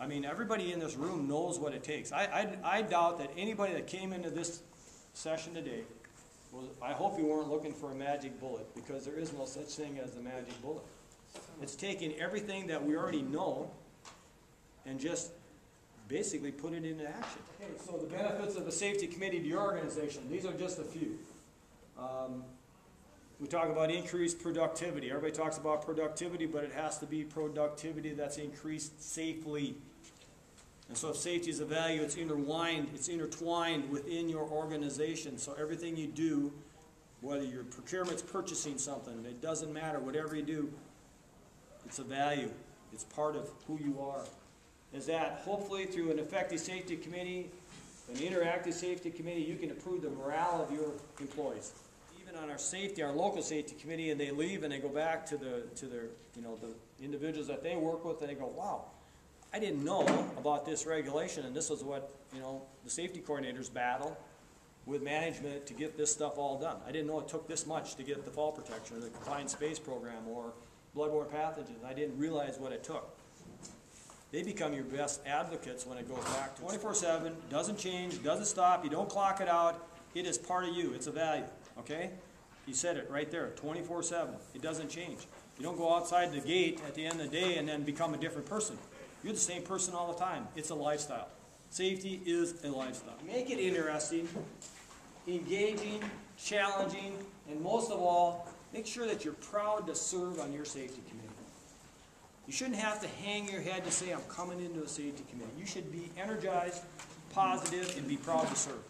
I mean, everybody in this room knows what it takes. I doubt that anybody that came into this session today, I hope you weren't looking for a magic bullet, because there is no such thing as the magic bullet. It's taking everything that we already know and just basically put it into action. Okay, so the benefits of a safety committee to your organization, these are just a few. We talk about increased productivity. Everybody talks about productivity, but it has to be productivity that's increased safely. And so if safety is a value, it's intertwined within your organization. So everything you do, whether your procurement's purchasing something, it doesn't matter, whatever you do, it's a value. It's part of who you are. Is that hopefully through an effective safety committee, an interactive safety committee, you can improve the morale of your employees. Even on our safety, our local safety committee, and they leave and they go back to their the individuals that they work with, and they go, wow, I didn't know about this regulation, and this is what the safety coordinators battle with management to get this stuff all done. I didn't know it took this much to get the fall protection or the confined space program or bloodborne pathogens. I didn't realize what it took. They become your best advocates when it goes back to 24/7, doesn't change, doesn't stop, you don't clock it out. It is part of you, it's a value, okay? You said it right there, 24/7, it doesn't change. You don't go outside the gate at the end of the day and then become a different person. You're the same person all the time. It's a lifestyle. Safety is a lifestyle. Make it interesting, engaging, challenging, and most of all, make sure that you're proud to serve on your safety committee. You shouldn't have to hang your head to say, I'm coming into a safety committee. You should be energized, positive, and be proud to serve.